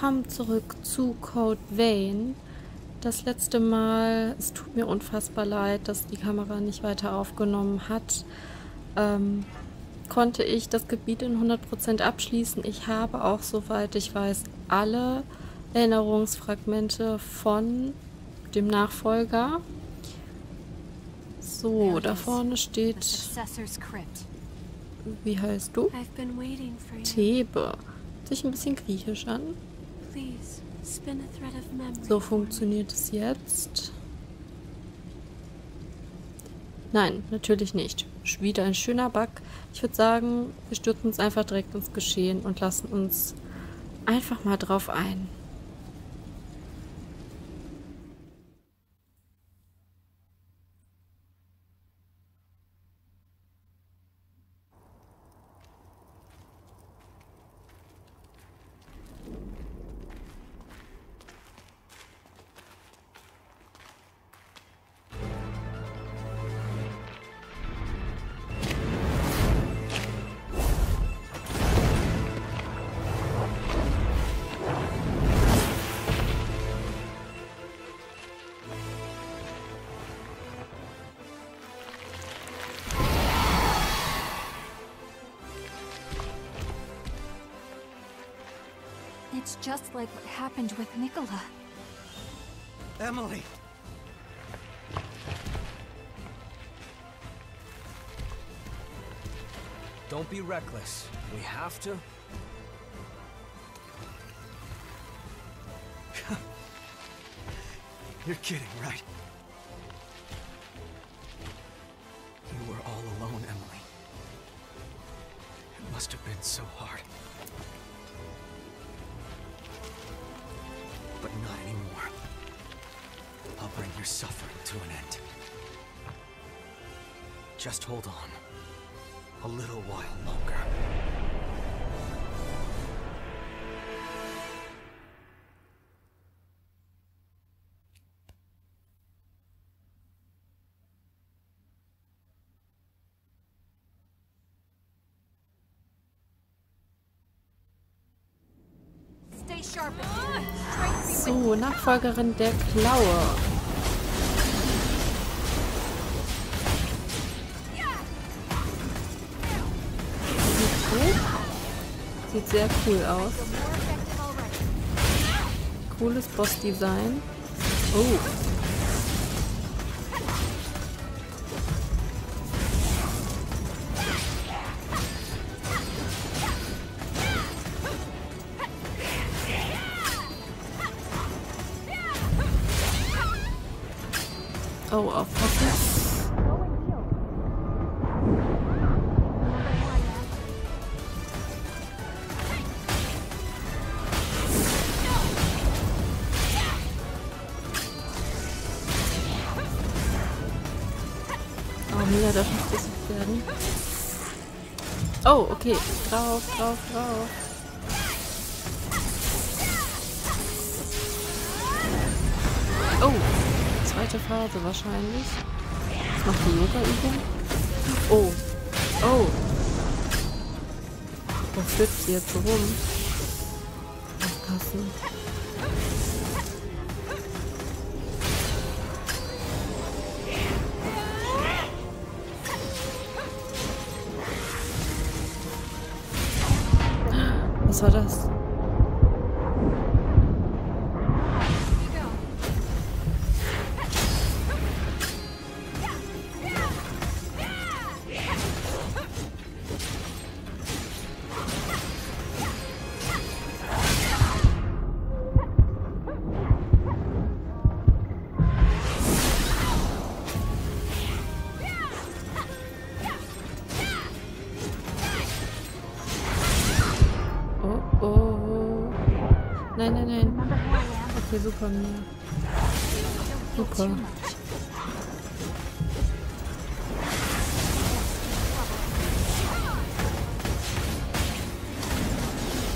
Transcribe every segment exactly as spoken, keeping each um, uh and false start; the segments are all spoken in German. Willkommen zurück zu Code Vein. Das letzte Mal, es tut mir unfassbar leid, dass die Kamera nicht weiter aufgenommen hat, ähm, konnte ich das Gebiet in hundert Prozent abschließen. Ich habe auch, soweit ich weiß, alle Erinnerungsfragmente von dem Nachfolger. So, da vorne steht... Wie heißt du? Thebe. Sich ein bisschen griechisch an. So funktioniert es jetzt. Nein, natürlich nicht. Wieder ein schöner Bug. Ich würde sagen, wir stürzen uns einfach direkt ins Geschehen und lassen uns einfach mal drauf ein. It's just like what happened with Nicola. Emily! Don't be reckless. We have to... You're kidding, right? You were all alone, Emily. It must have been so hard. But not anymore. I'll bring your suffering to an end. Just hold on. A little while longer. So, Nachfolgerin der Klaue. Sieht, Sieht sehr cool aus. Cooles Boss-Design. Oh. Oh, aufpassen. Oh, mega, darf nicht besucht werden. Oh, okay. Drauf, drauf, drauf. Oh. Zweite Phase wahrscheinlich. Was macht die Yoga-Übung? Oh. Oh. Wo flippt sie jetzt so rum? Aufpassen. Was war das? Nein, nein, nein. Okay, super, mir. Super.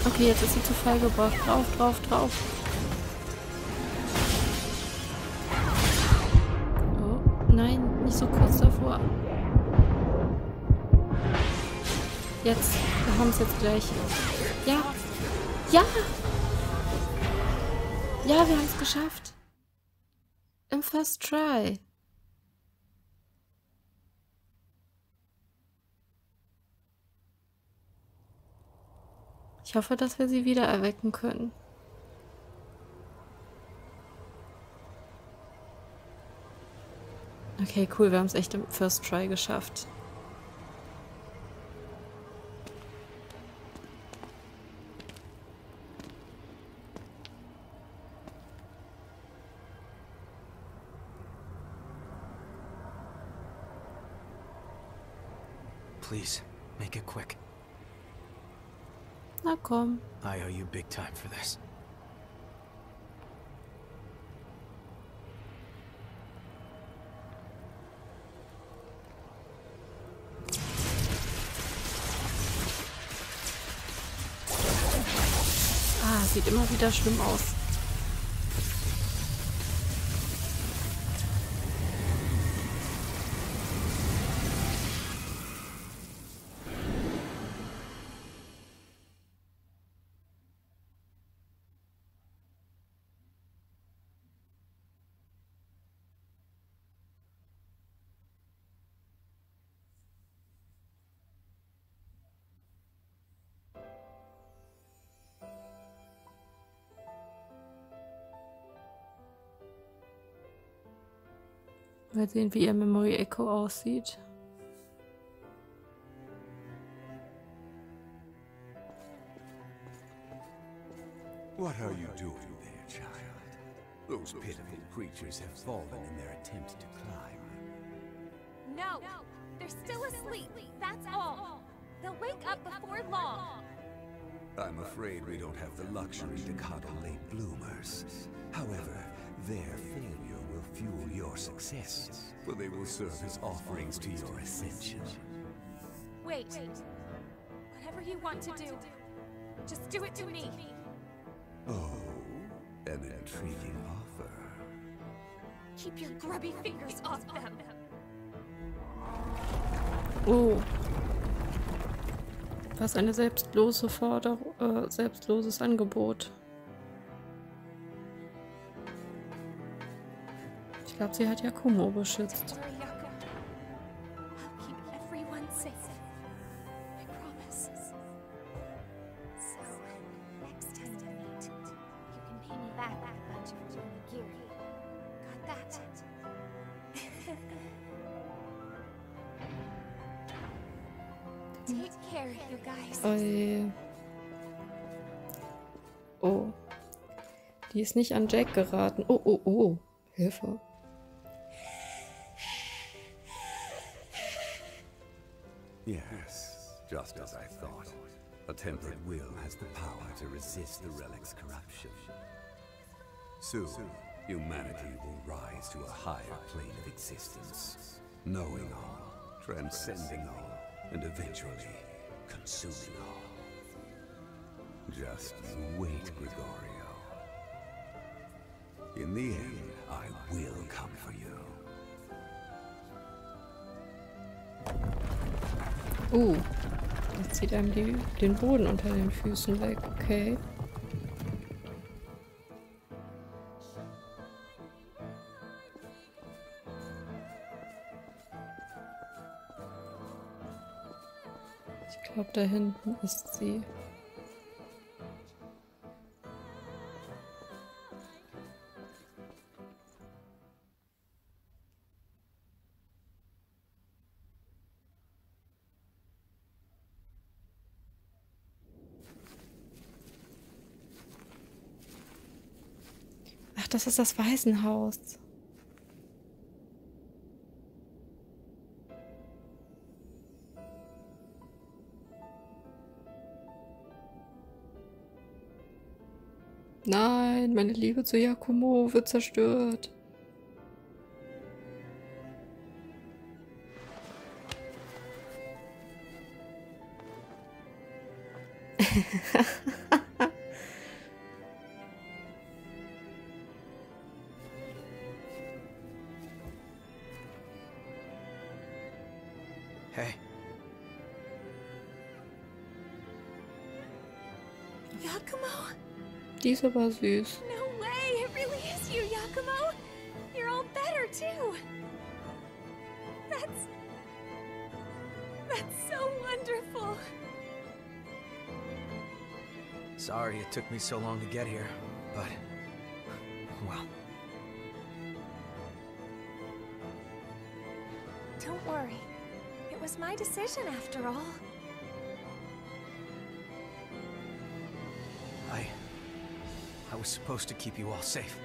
Okay, jetzt ist sie zu Fall gebracht. Drauf, drauf, drauf. Oh, nein, nicht so kurz davor. Jetzt, wir haben es jetzt gleich. Ja. Ja! Ja, wir haben es geschafft. Im First Try. Ich hoffe, dass wir sie wieder erwecken können. Okay, cool, wir haben es echt im First Try geschafft. Please, make it quick. Na komm. I owe you big time for this. Ah, sieht immer wieder schlimm aus. Mal sehen, wie ihr Memory Echo aussieht. What are you doing there, child? Those pitiful creatures have fallen in their attempt to climb. No, they're still asleep. That's all. They'll wake up before long. I'm afraid we don't have the luxury to coddle late bloomers. However, their failure will fuel your success, for they will serve as offerings to your ascension. Wait. Whatever you want to do, just do it to me. Oh, an intriguing offer. Keep your grubby fingers off them. Oh. Was eine selbstlose Forderung, äh, selbstloses Angebot. Ich glaube, sie hat Yakumo beschützt. Oh. Die ist nicht an Jack geraten. Oh, oh, oh. Hilfe. Yes, just as I thought. A tempered will has the power to resist the relic's corruption. Soon, humanity will rise to a higher plane of existence, knowing all, transcending all, and eventually consuming all. Just you wait, Gregorio. In the end, I will come for you. Uh, das zieht einem die, den Boden unter den Füßen weg, okay. Ich glaube, da hinten ist sie. Das ist das Waisenhaus. Nein, meine Liebe zu Yakumo wird zerstört. Diese war süß. No way, too. That's... that's so wonderful. Sorry it took me so long to get here, but... well... Don't worry. It was my decision after all. I... I was supposed to keep you all safe.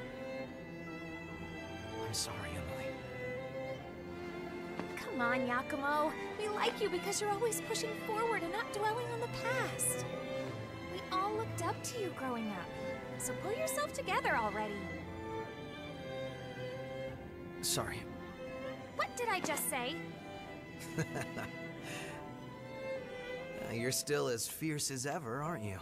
I'm sorry, Emily. Come on, Yakumo. We like you because you're always pushing forward and not dwelling on the past. We all looked up to you growing up, so pull yourself together already. Sorry. What did I just say? You're still as fierce as ever, aren't you?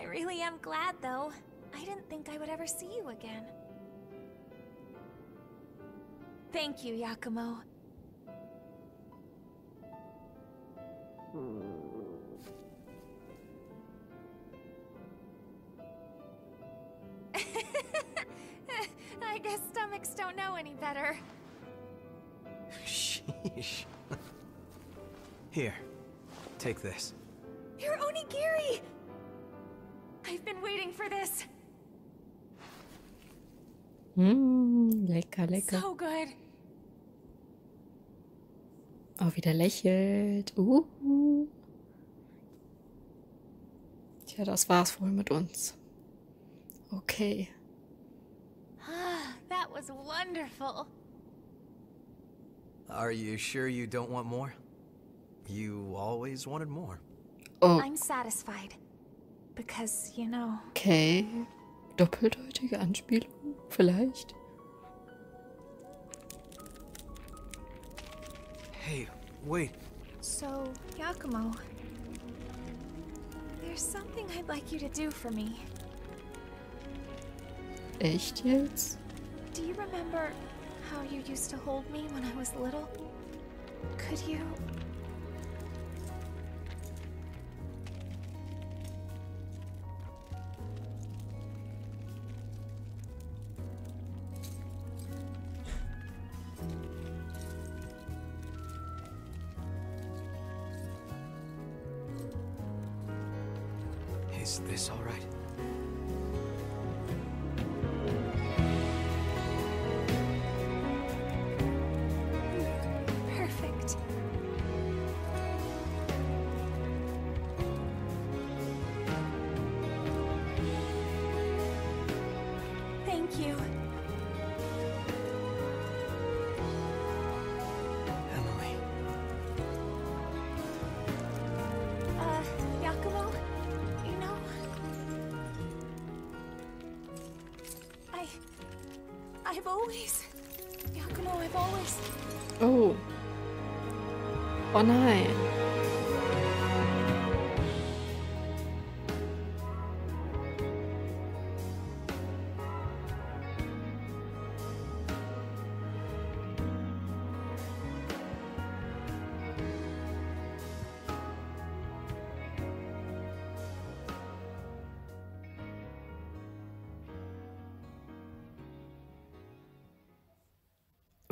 I really am glad, though. I didn't think I would ever see you again. Thank you, Yakumo. I guess stomachs don't know any better. Sheesh. Here, take this. You're onigiri! I've been waiting for this. Mmm, lecker, lecker. So good. Oh, wieder lächelt. Uhu. Tja, das war's wohl mit uns. Okay. Ah, that was wonderful. Are you sure you don't want more? You always wanted more. Oh. I'm satisfied. Because, you know. Okay. Doppeldeutige Anspielung, vielleicht. Hey, wait. So, Yakumo, there's something I'd like you to do for me. Echt jetzt? Do you remember how you used to hold me when I was little? Could you? Is this all right? Perfect. Thank you. Emily. Uh, Yakumo? I've always... Yakumo, I've always... Oh. Oh nein.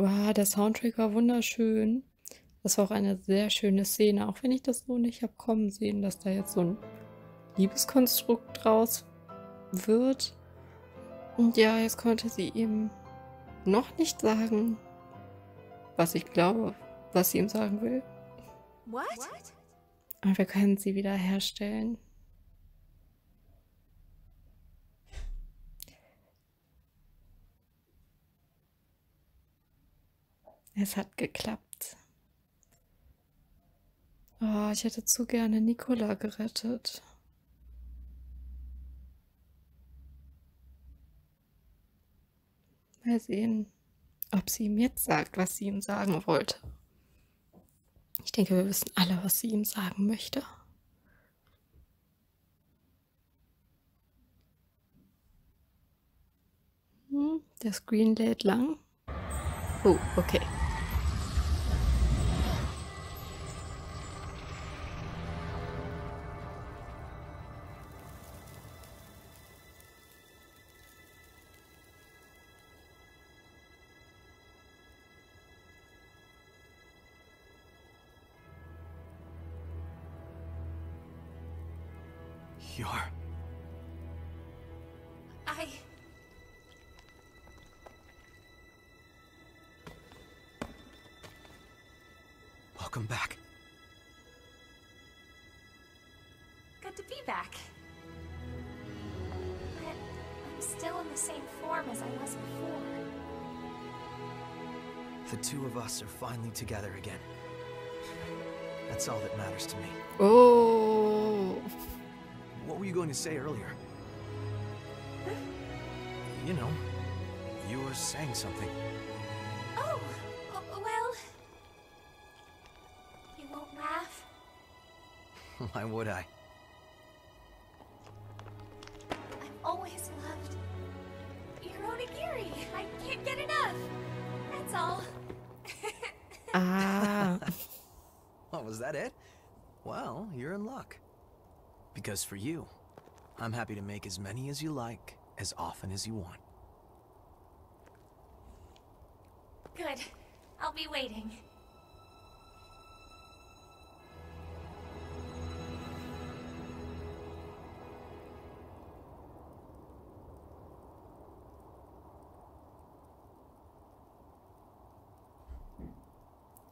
Wow, der Soundtrack war wunderschön. Das war auch eine sehr schöne Szene, auch wenn ich das so nicht habe kommen sehen, dass da jetzt so ein Liebeskonstrukt draus wird. Und ja, jetzt konnte sie ihm noch nicht sagen, was ich glaube, was sie ihm sagen will. What? Und wir können sie wieder herstellen. Es hat geklappt. Oh, ich hätte zu gerne Nicola gerettet. Mal sehen, ob sie ihm jetzt sagt, was sie ihm sagen wollte. Ich denke, wir wissen alle, was sie ihm sagen möchte. Hm, der Screen lädt lang. Oh, okay. you are. I... Welcome back. Good to be back. But I'm still in the same form as I was before. The two of us are finally together again. That's all that matters to me. Oh. What were you going to say earlier? You know, you were saying something. Oh, well. You won't laugh? Why would I? I've always loved your onigiri. I can't get enough. That's all. Ah. Oh, was that it? Well, you're in luck. Because for you, I'm happy to make as many as you like, as often as you want. Good. I'll be waiting.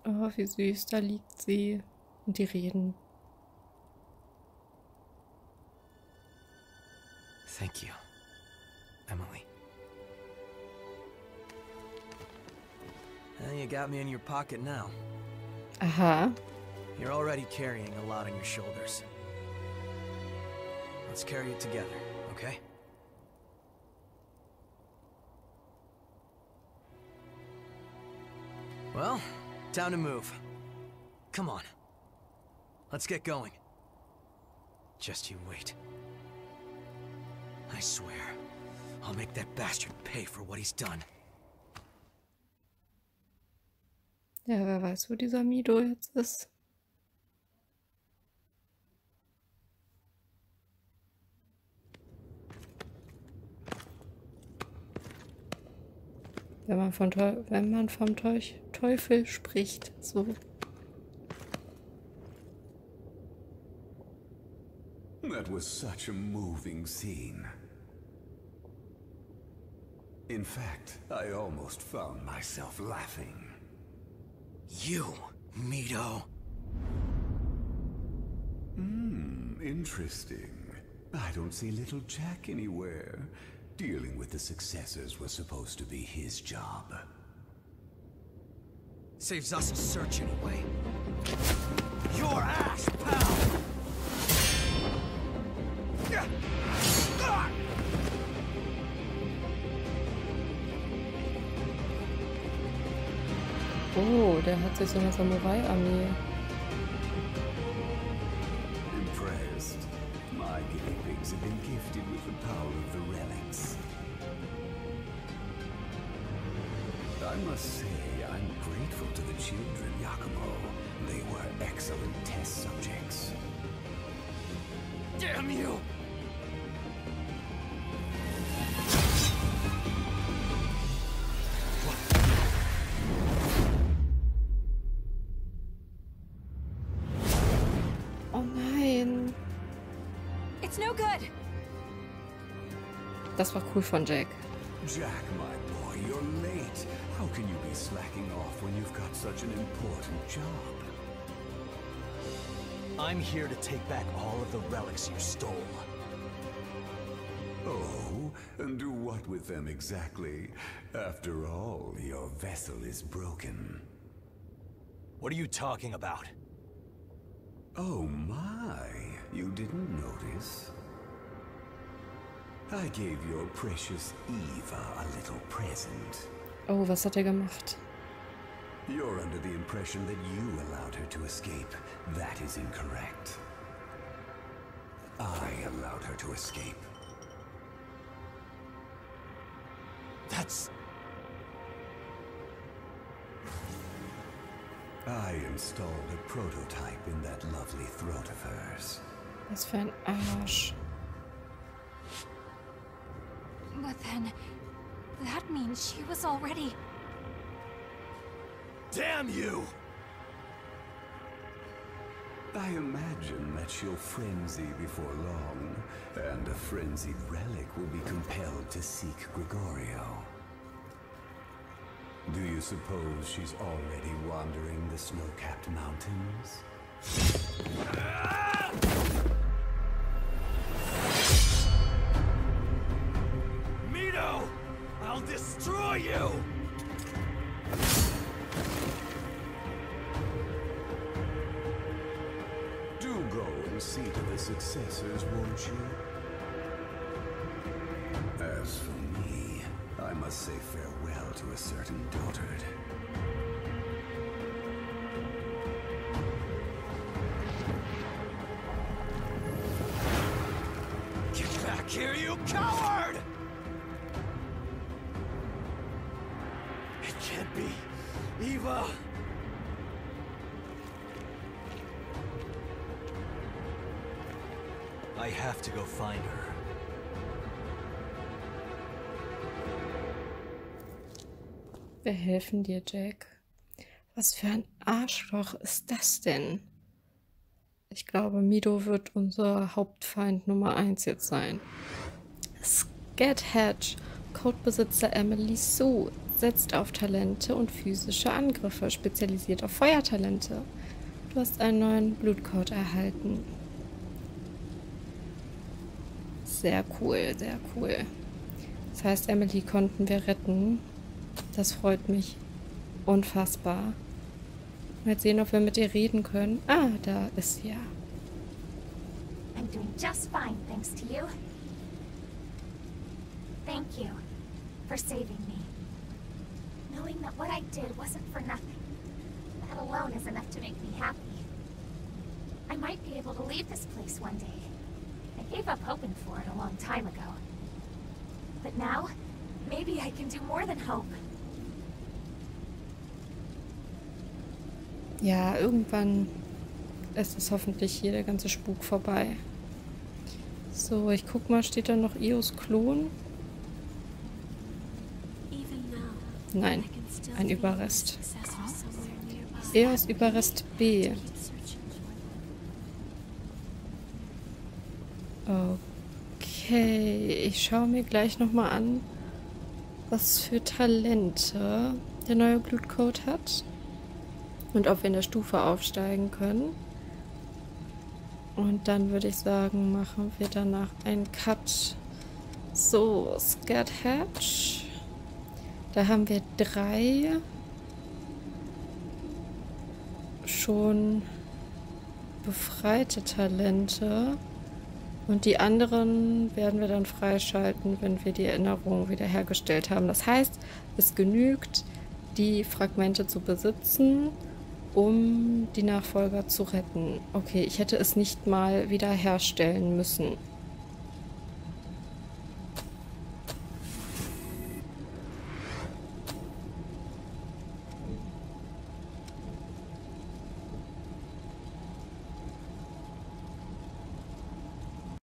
Oh, wie süß, da liegt sie. Und die reden. Thank you, Emily. You got me in your pocket now. Aha. You're already carrying a lot on your shoulders. Let's carry it together, okay? Well, time to move. Come on. Let's get going. Just you wait. I swear, I'll make that bastard pay for what he's done. Ja, wer weiß, wo dieser Mido jetzt ist. Wenn man, von Teu wenn man vom Teu Teufel spricht, so. That was such a moving scene. In fact, I almost found myself laughing. You, Mido. Hmm, interesting. I don't see little Jack anywhere. Dealing with the successors was supposed to be his job. Saves us a search anyway. Your ass, pal! Oh, der hat sich so eine Samurai-Armee. Impressed. My guinea pigs have been gifted with the power of the relics. I must say, I'm grateful to the children, Yakumo. They were excellent test subjects. Damn you! Das war cool von Jack. Jack, my boy, you're late. How can you be slacking off when you've got such an important job? I'm here to take back all of the relics you stole. Oh, and do what with them exactly? After all, your vessel is broken. What are you talking about? Oh my, you didn't notice? I gave your precious Eva a little present. Oh, was hat er gemacht? You're under the impression that you allowed her to escape. That is incorrect. I allowed her to escape. That's... I installed a prototype in that lovely throat of hers. Was für ein Arsch. But then, that means she was already... Damn you! I imagine that you'll frenzy before long, and a frenzied relic will be compelled to seek Gregorio. Do you suppose she's already wandering the snow-capped mountains? Mido! I'll destroy you! See to the successors, won't you? As for me, I must say farewell to a certain dotard. Get back here, you coward! It can't be. Eva! I have to go find her. Wir helfen dir, Jack. Was für ein Arschloch ist das denn? Ich glaube, Mido wird unser Hauptfeind Nummer eins jetzt sein. Scathach, Codebesitzer Emily Sue, setzt auf Talente und physische Angriffe, spezialisiert auf Feuertalente. Du hast einen neuen Blutcode erhalten. Sehr cool, sehr cool. Das heißt, Emily konnten wir retten. Das freut mich unfassbar. Mal sehen, ob wir mit ihr reden können. Ah, da ist sie ja. I'm doing just fine, thanks to you. Thank you for saving me. Knowing that what I did wasn't for nothing. That alone is enough to make me happy. I might be able to leave this place one day. I gave up hoping for it a long time ago. But now, maybe I can do more than hope. Ja, irgendwann ist es hoffentlich hier der ganze Spuk vorbei. So, ich guck mal, steht da noch Eos Klon? Nein, ein Überrest. Eos Überrest B. Okay, ich schaue mir gleich nochmal an, was für Talente der neue Blutcode hat und ob wir in der Stufe aufsteigen können. Und dann würde ich sagen, machen wir danach einen Cut. So, Scathach. Da haben wir drei schon befreite Talente. Und die anderen werden wir dann freischalten, wenn wir die Erinnerung wiederhergestellt haben. Das heißt, es genügt, die Fragmente zu besitzen, um die Nachfolger zu retten. Okay, ich hätte es nicht mal wiederherstellen müssen.